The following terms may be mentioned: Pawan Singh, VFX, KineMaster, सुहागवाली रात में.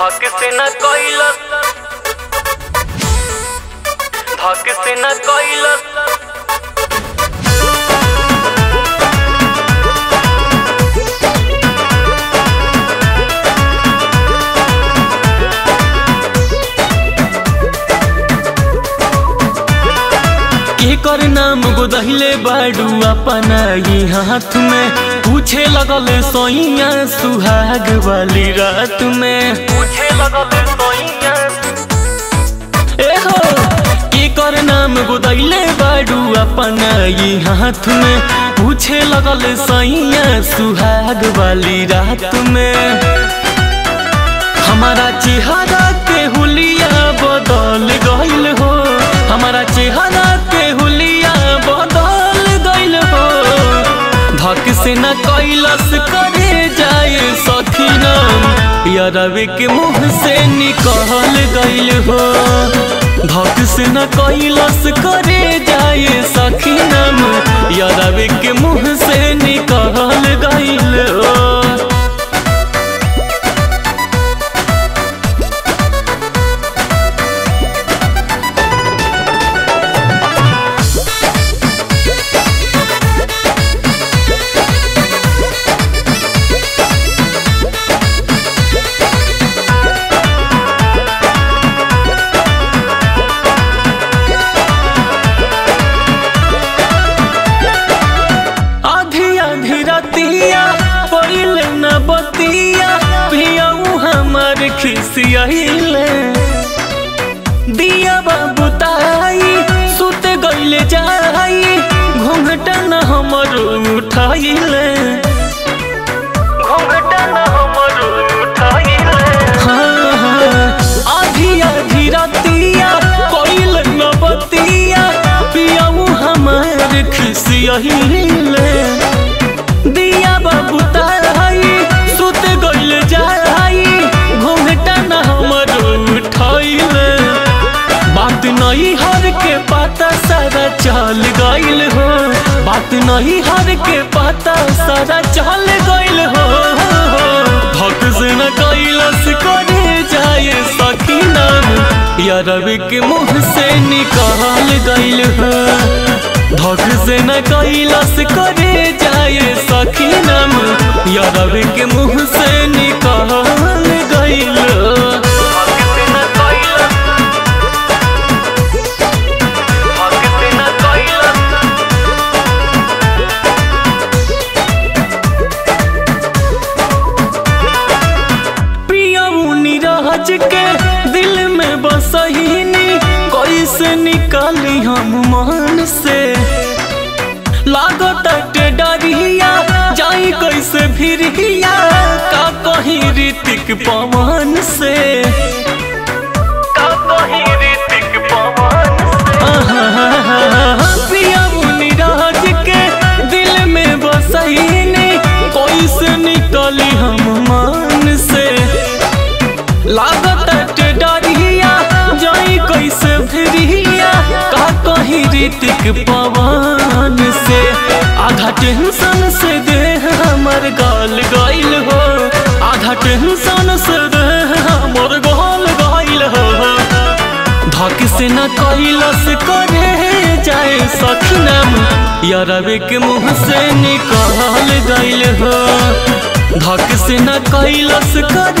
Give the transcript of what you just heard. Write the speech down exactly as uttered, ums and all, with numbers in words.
धक से न कैलस धक से न कैलस कर नाम गोदहिले बाडू अपना ये हाथ में पूछे लगल सोइया सुहाग वाली रात में पूछे लगल सोइया ए हो की कर नाम गोदहिले बाडू अपना ये हाथ में पूछे लगल सोइया सुहाग वाली रात में हमारा चेहरा के हुलिया बदल गइल हो हमारा चेहरा धक से न कैलस करे जाए सखी नाम यारवे के मुँह से निकल गइल हो धक से न कैलस करे जाए सखी नाम यारवे के मुँह से निकल गइल हो। दिया बाबू ताई सुत गइल जाई घूंघटा न हमर उठाइले घूंघटा न हमर उठाइले हां हां आधी आधी रातिया कइल न बतिया पियाऊ हमर खिसियाइले दिया बाबू ताई सुत गइल जाई घूंघटा न हमर उठाइले बात नहीं हर के पता सारा चल गइल हो बात नहीं हर के पता सारा चल गइल हो धक से न कैलस करे जाए सखी नाम यारवे के मुँह से निकल गइल हो धक से न कैलस करे जाए सखी नाम यारवे के मुँह से निकल गइल हो। के दिल में बसहिनी कैसे निकाली हम मन से लागत के डरिया जाई कैसे भिरिया का कहीं ऋतिक पवन से का कहीं ऋतिक पवन से पिया मुनि राज के दिल में बसहिनी कैसे निकाली हम मन से लागत डरिया जाई कैसे फिरिया का कहीं ऋतिक पवन से आधा टेंशन से देह हमर गल गइल हो आधा टेंशन से देह हमर गल गइल हो धक से न कैलस करे जाए सखी नाम यारवे के मुँह से निकल गइल हो धक से न कैलस करे